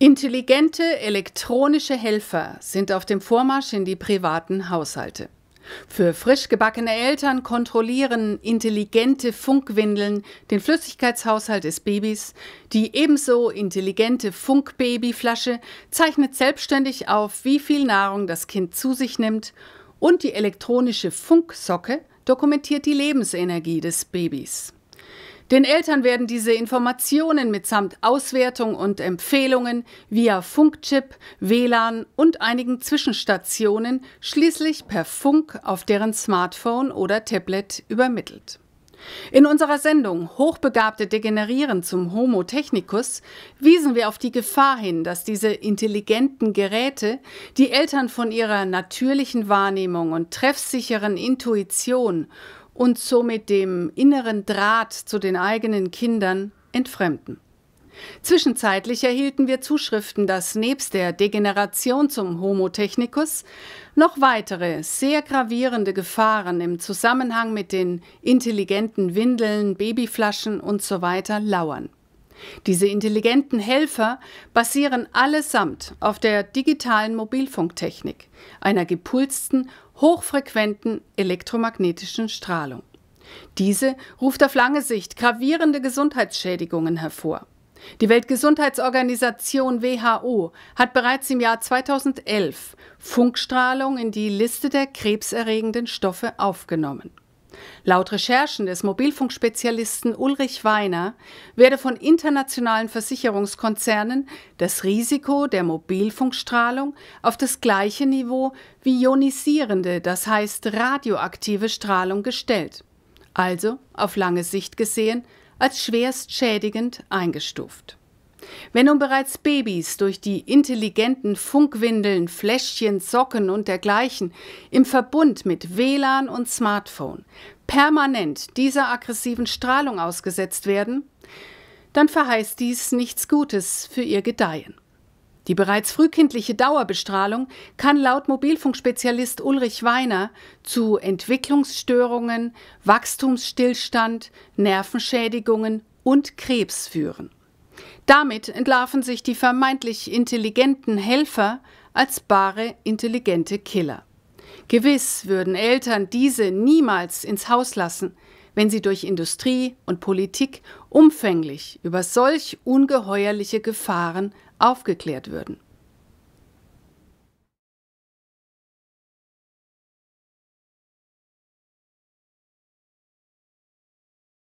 Intelligente elektronische Helfer sind auf dem Vormarsch in die privaten Haushalte. Für frisch gebackene Eltern kontrollieren intelligente Funkwindeln den Flüssigkeitshaushalt des Babys. Die ebenso intelligente Funkbabyflasche zeichnet selbstständig auf, wie viel Nahrung das Kind zu sich nimmt. Und die elektronische Funksocke dokumentiert die Lebensenergie des Babys. Den Eltern werden diese Informationen mitsamt Auswertung und Empfehlungen via Funkchip, WLAN und einigen Zwischenstationen schließlich per Funk auf deren Smartphone oder Tablet übermittelt. In unserer Sendung Hochbegabte degenerieren zum Homo technicus wiesen wir auf die Gefahr hin, dass diese intelligenten Geräte die Eltern von ihrer natürlichen Wahrnehmung und treffsicheren Intuition und somit dem inneren Draht zu den eigenen Kindern entfremden. Zwischenzeitlich erhielten wir Zuschriften, dass nebst der Degeneration zum Homo technicus noch weitere sehr gravierende Gefahren im Zusammenhang mit den intelligenten Windeln, Babyflaschen usw. lauern. Diese intelligenten Helfer basieren allesamt auf der digitalen Mobilfunktechnik, einer gepulsten, hochfrequenten elektromagnetischen Strahlung. Diese ruft auf lange Sicht gravierende Gesundheitsschädigungen hervor. Die Weltgesundheitsorganisation WHO hat bereits im Jahr 2011 Funkstrahlung in die Liste der krebserregenden Stoffe aufgenommen. Laut Recherchen des Mobilfunkspezialisten Ulrich Weiner werde von internationalen Versicherungskonzernen das Risiko der Mobilfunkstrahlung auf das gleiche Niveau wie ionisierende, das heißt radioaktive Strahlung gestellt, also auf lange Sicht gesehen als schwerst schädigend eingestuft. Wenn nun bereits Babys durch die intelligenten Funkwindeln, Fläschchen, Socken und dergleichen im Verbund mit WLAN und Smartphone permanent dieser aggressiven Strahlung ausgesetzt werden, dann verheißt dies nichts Gutes für ihr Gedeihen. Die bereits frühkindliche Dauerbestrahlung kann laut Mobilfunkspezialist Ulrich Weiner zu Entwicklungsstörungen, Wachstumsstillstand, Nervenschädigungen und Krebs führen. Damit entlarven sich die vermeintlich intelligenten Helfer als bare intelligente Killer. Gewiss würden Eltern diese niemals ins Haus lassen, wenn sie durch Industrie und Politik umfänglich über solch ungeheuerliche Gefahren aufgeklärt würden.